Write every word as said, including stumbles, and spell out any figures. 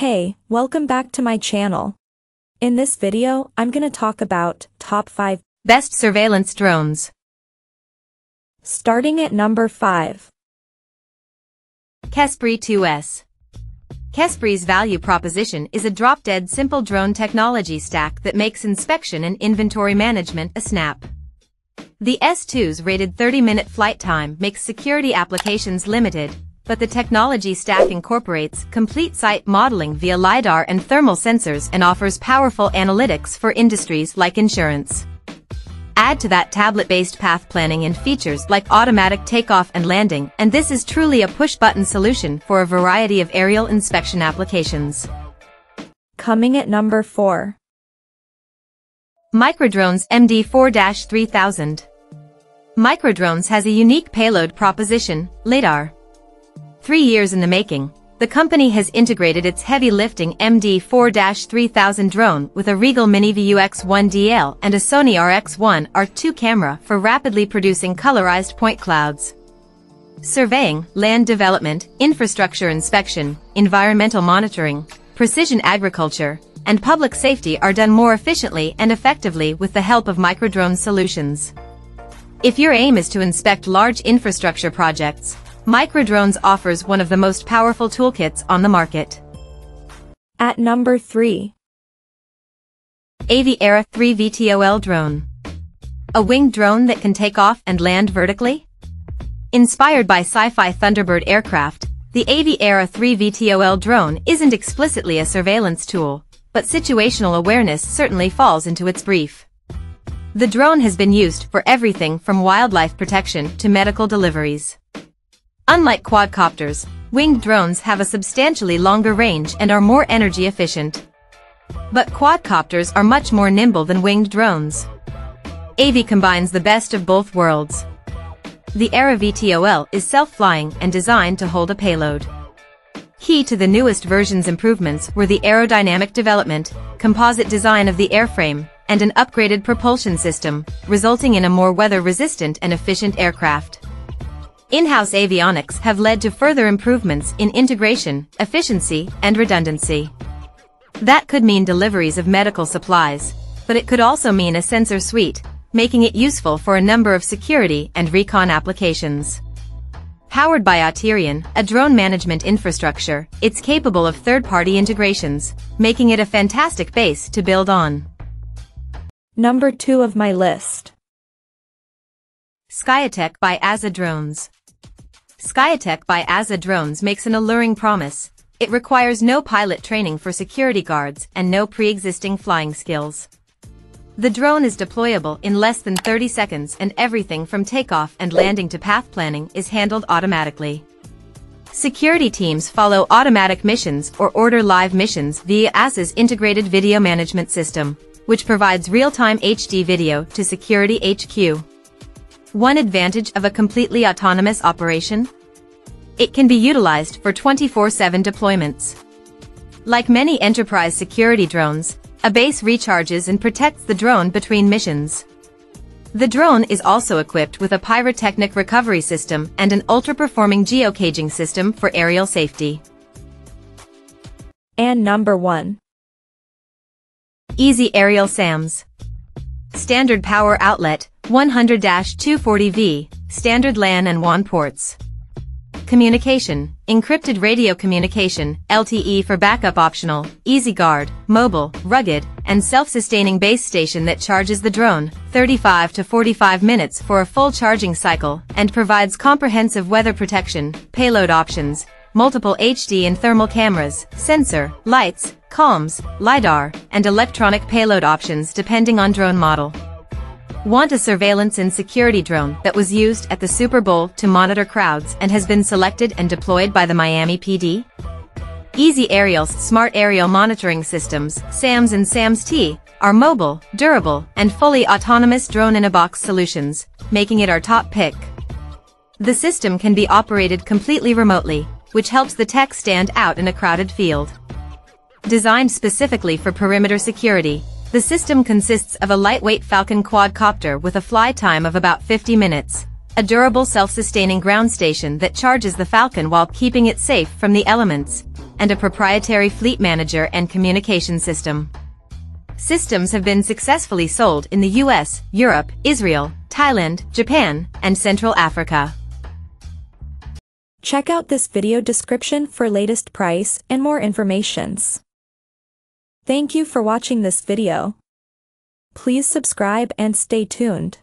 Hey, welcome back to my channel. In this video, I'm gonna talk about top five best surveillance drones. Starting at number five. Kespry two S. Kespry's value proposition is a drop-dead simple drone technology stack that makes inspection and inventory management a snap. The S two's rated thirty minute flight time makes security applications limited, but the technology stack incorporates complete site modeling via LiDAR and thermal sensors and offers powerful analytics for industries like insurance. Add to that tablet-based path planning and features like automatic takeoff and landing, and this is truly a push-button solution for a variety of aerial inspection applications. Coming at number four. Microdrones M D four three thousand. Microdrones has a unique payload proposition, LiDAR. Three years in the making, the company has integrated its heavy-lifting M D four three thousand drone with a Regal Mini V U X one D L and a Sony R X one R two camera for rapidly producing colorized point clouds. Surveying, land development, infrastructure inspection, environmental monitoring, precision agriculture, and public safety are done more efficiently and effectively with the help of Microdrone solutions. If your aim is to inspect large infrastructure projects, Microdrones offers one of the most powerful toolkits on the market. At number three. Avy Aera three V T O L drone. A winged drone that can take off and land vertically? Inspired by sci-fi Thunderbird aircraft, the Avy Aera three V T O L drone isn't explicitly a surveillance tool, but situational awareness certainly falls into its brief. The drone has been used for everything from wildlife protection to medical deliveries. Unlike quadcopters, winged drones have a substantially longer range and are more energy efficient. But quadcopters are much more nimble than winged drones. Avy combines the best of both worlds. The Aera V T O L is self-flying and designed to hold a payload. Key to the newest version's improvements were the aerodynamic development, composite design of the airframe, and an upgraded propulsion system, resulting in a more weather-resistant and efficient aircraft. In-house avionics have led to further improvements in integration, efficiency, and redundancy. That could mean deliveries of medical supplies, but it could also mean a sensor suite, making it useful for a number of security and recon applications. Powered by Otterion, a drone management infrastructure, it's capable of third-party integrations, making it a fantastic base to build on. Number two of my list. Skeyetech by Azur Drones. Skeyetech by Azur Drones makes an alluring promise. It requires no pilot training for security guards and no pre-existing flying skills. The drone is deployable in less than thirty seconds and everything from takeoff and landing to path planning is handled automatically. Security teams follow automatic missions or order live missions via Azur's integrated video management system, which provides real-time H D video to Security H Q. One advantage of a completely autonomous operation? It can be utilized for twenty-four seven deployments. Like many enterprise security drones, a base recharges and protects the drone between missions. The drone is also equipped with a pyrotechnic recovery system and an ultra-performing geocaging system for aerial safety. And number one. Easy Aerial SAMS. Standard power outlet, one hundred two forty volts, standard LAN and WAN ports. Communication, encrypted radio communication, L T E for backup optional, easy guard, mobile, rugged, and self-sustaining base station that charges the drone, thirty-five to forty-five minutes for a full charging cycle, and provides comprehensive weather protection, payload options, multiple H D and thermal cameras, sensor, lights, comms, LiDAR, and electronic payload options depending on drone model. Want a surveillance and security drone that was used at the Super Bowl to monitor crowds and has been selected and deployed by the Miami P D? Easy Aerial's Smart Aerial Monitoring Systems, SAMS and SAMS-T, are mobile, durable, and fully autonomous drone-in-a-box solutions, making it our top pick. The system can be operated completely remotely, which helps the tech stand out in a crowded field. Designed specifically for perimeter security, the system consists of a lightweight Falcon quadcopter with a fly time of about fifty minutes, a durable self-sustaining ground station that charges the Falcon while keeping it safe from the elements, and a proprietary fleet manager and communication system. Systems have been successfully sold in the U S, Europe, Israel, Thailand, Japan, and Central Africa. Check out this video description for latest price and more informations. Thank you for watching this video. Please subscribe and stay tuned.